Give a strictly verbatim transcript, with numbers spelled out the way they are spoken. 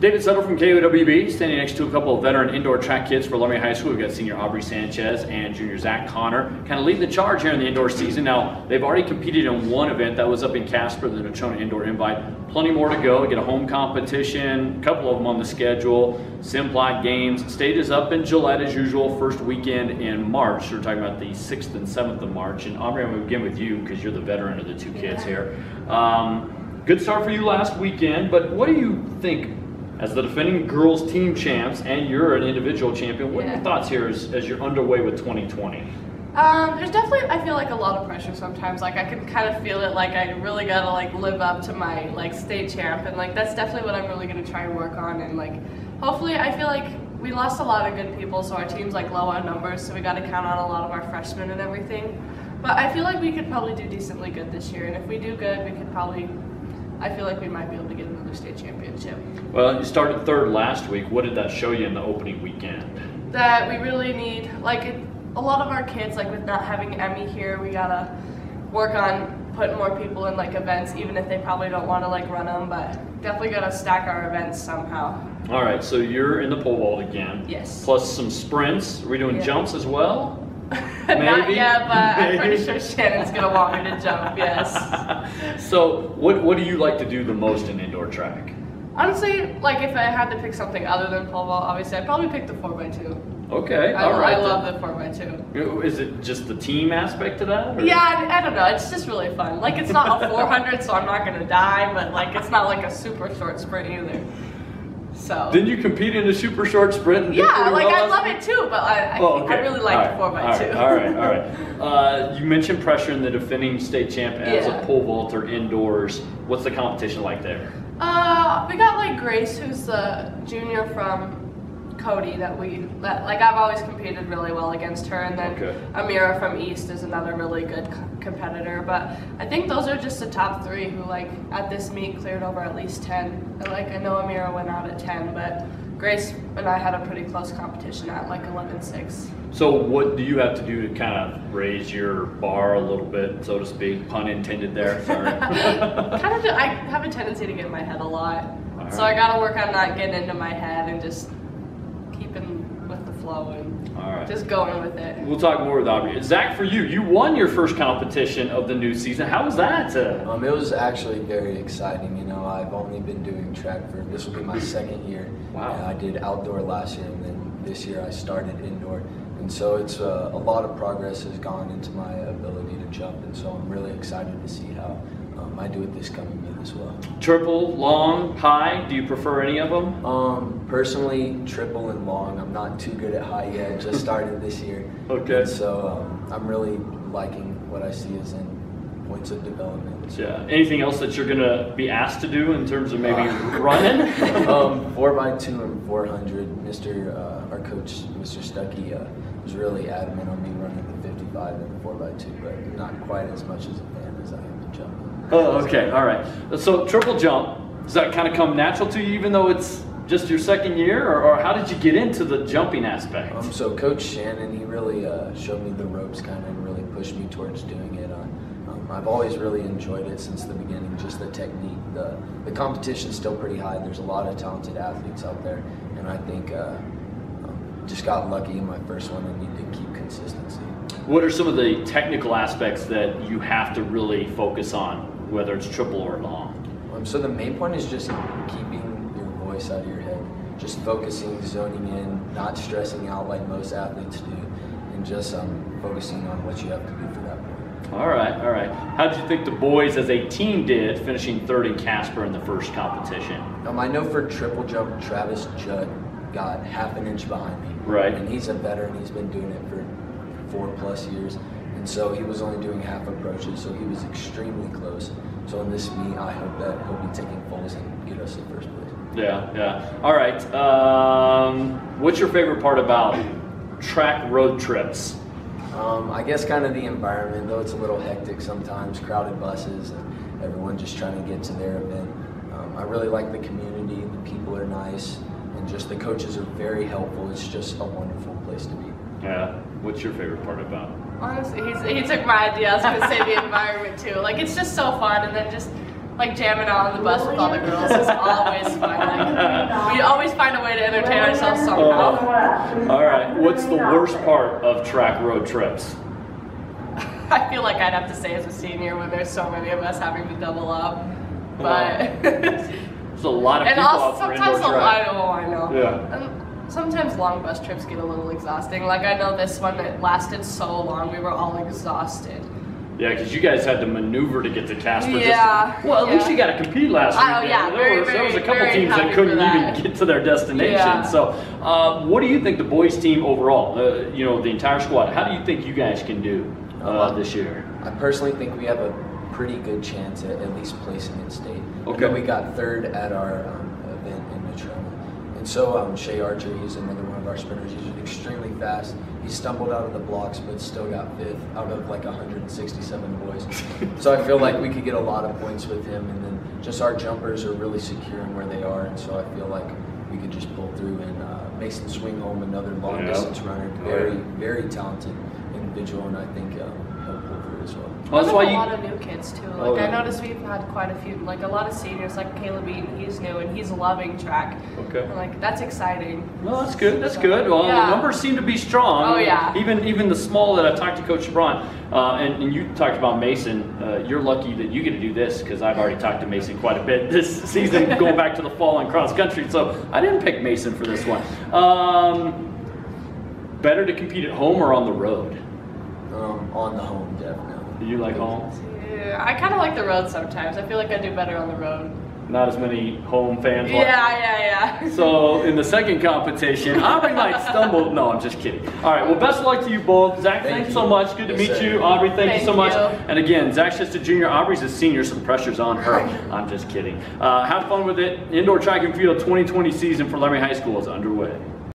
David Settle from K O W B, standing next to a couple of veteran indoor track kids for Laramie High School. We've got senior Aubry Sanchez and junior Zach Conner kind of leading the charge here in the indoor season. Now, they've already competed in one event that was up in Casper, the Natrona Indoor Invite. Plenty more to go. Get a home competition, a couple of them on the schedule, Simplot Games. State is up in Gillette as usual, first weekend in March. We're talking about the sixth and seventh of March. And Aubry, I'm going to begin with you because you're the veteran of the two kids here. Um, good start for you last weekend, but what do you think? As the defending girls team champs, and you're an individual champion, what are your thoughts here as, as you're underway with twenty twenty? Um, there's definitely, I feel like a lot of pressure sometimes. Like I can kind of feel it, like I really gotta like live up to my like state champ, and like that's definitely what I'm really gonna try and work on. And like hopefully, I feel like we lost a lot of good people, so our team's like low on numbers, so we gotta count on a lot of our freshmen and everything. But I feel like we could probably do decently good this year, and if we do good, we could probably. I feel like we might be able to get another state championship. Well, you started third last week. What did that show you in the opening weekend? That we really need, like it, a lot of our kids, like with not having Emmy here, we gotta work on putting more people in like events, even if they probably don't wanna like run them, but definitely gotta stack our events somehow. All right, so you're in the pole vault again. Yes. Plus some sprints. Are we doing yeah. jumps as well? Maybe. Not yet, but Maybe. I'm pretty sure Shannon's going to want me to jump, yes. So what what do you like to do the most in indoor track? Honestly, like if I had to pick something other than pole vault, obviously I'd probably pick the four by two. Okay, I, all right. I love the four by two. Is it just the team aspect to that? Or? Yeah, I, I don't know. It's just really fun. Like it's not a four hundred, so I'm not going to die, but like it's not like a super short sprint either. So. Didn't you compete in a super short sprint? And yeah, like well I love it too, but I, I, oh, okay. I really like the four by two. All right, all right. All right. Uh, you mentioned pressure in the defending state champ as yeah. a pole vaulter indoors. What's the competition like there? Uh, we got like Grace, who's the junior from Cody that we that, like I've always competed really well against her, and then okay. Amira from East is another really good co competitor. But I think those are just the top three who like at this meet cleared over at least ten. And, like I know Amira went out at ten, but Grace and I had a pretty close competition at like eleven six. So what do you have to do to kind of raise your bar a little bit, so to speak? Pun intended there. Sorry. kind of do, I have a tendency to get in my head a lot, right. So I got to work on not getting into my head and just. With the flow and all right. just going with it. We'll talk more with Aubry. Zach, for you, you won your first competition of the new season. How was that? Um, it was actually very exciting. You know, I've only been doing track for this will be my second year. Wow! And I did outdoor last year, and then this year I started indoor, and so it's uh, a lot of progress has gone into my ability to jump, and so I'm really excited to see how. Um, I do it this coming year as well. Triple, long, high, do you prefer any of them? Um, personally, triple and long. I'm not too good at high yet, just started this year. Okay. And so um, I'm really liking what I see as in points of development. So. Yeah. Anything else that you're going to be asked to do in terms of maybe uh, running? um, four by two and four hundred, Mister Uh, our coach, Mister Stuckey, uh, was really adamant on me running the fifty-five and the four by two, but not quite as much as a fan as I am in jumping. Oh, okay, all right. So triple jump, does that kind of come natural to you even though it's just your second year, or, or how did you get into the jumping aspect? Um, so Coach Shannon, he really uh, showed me the ropes kind of and really pushed me towards doing it. On, um, I've always really enjoyed it since the beginning, just the technique. The, the competition's still pretty high. There's a lot of talented athletes out there, and I think uh, um, just got lucky in my first one and need to keep consistency. What are some of the technical aspects that you have to really focus on? Whether it's triple or long. Um, so the main point is just keeping your voice out of your head, just focusing, zoning in, not stressing out like most athletes do, and just um, focusing on what you have to do for that point. All right, all right. How did you think the boys as a team did, finishing third in Casper in the first competition? Um, I know for triple jump, Travis Judd got half an inch behind me. Right. And he's a veteran. He's been doing it for four plus years. And so he was only doing half approaches, so he was extremely close. So in this meet, I hope that he'll be taking fulls and get us in first place. Yeah, yeah. All right. Um, what's your favorite part about track road trips? Um, I guess kind of the environment, though it's a little hectic sometimes, crowded buses, and everyone just trying to get to their event. Um, I really like the community. The people are nice, and just the coaches are very helpful. It's just a wonderful place to be. Yeah. What's your favorite part about it? Honestly, he's, he took my idea. I was going to say the environment, too. Like, it's just so fun, and then just, like, jamming out on the bus with all the girls is always fun. Like, we way to entertain ourselves somehow. Uh, all right, what's the worst part of track road trips? I feel like I'd have to say as a senior when there's so many of us having to double up, but... There's a lot of people out for indoor track. And also sometimes a lot, oh, I know. Yeah. And sometimes long bus trips get a little exhausting. Like I know this one that lasted so long, we were all exhausted. Yeah, because you guys had to maneuver to get to Casper. Yeah. Just, well, at yeah. least you got to compete last week. Oh, yeah. There, very, were, there was a couple teams that couldn't that. even get to their destination. Yeah. So, uh, what do you think the boys' team overall, uh, you know, the entire squad, how do you think you guys can do uh, this year? I personally think we have a pretty good chance at at least placing in state. Okay. And we got third at our um, event in Natrona. And so, um, Shay Archer, he's another one of our sprinters. He's extremely fast. He stumbled out of the blocks, but still got fifth out of like one hundred sixty-seven boys. So I feel like we could get a lot of points with him, and then just our jumpers are really secure in where they are, and so I feel like we could just pull through. And uh, Mason Swingholm, another long yeah. distance runner, very, very talented individual, and I think um, he'll pull through as well. Well, that's why you... a lot of new kids too. Like oh, yeah. I noticed we've had quite a few, like a lot of seniors, like Caleb Eaton. He's new and he's loving track. Okay. And like that's exciting. Well, that's good. That's so, good. Well, yeah. the numbers seem to be strong. Oh yeah. Even even the small that I talked to Coach Chebron, uh, and, and you talked about Mason. Uh, you're lucky that you get to do this because I've already talked to Mason quite a bit this season, going back to the fall and cross country. So I didn't pick Mason for this one. Um, better to compete at home or on the road? Um, on the home, definitely. Do you like home? Yeah, I kind of like the road sometimes. I feel like I do better on the road. Not as many home fans like. Yeah, yeah, yeah. So in the second competition, Aubry might stumble. No, I'm just kidding. All right, well, best of luck to you both. Zach, thank thanks you. so much. Good yes, to meet sir. you. Aubry, thank, thank you so much. You. And again, Zach's just a junior. Aubrey's a senior, so the pressure's on her. I'm just kidding. Uh, have fun with it. Indoor track and field twenty twenty season for Laramie High School is underway.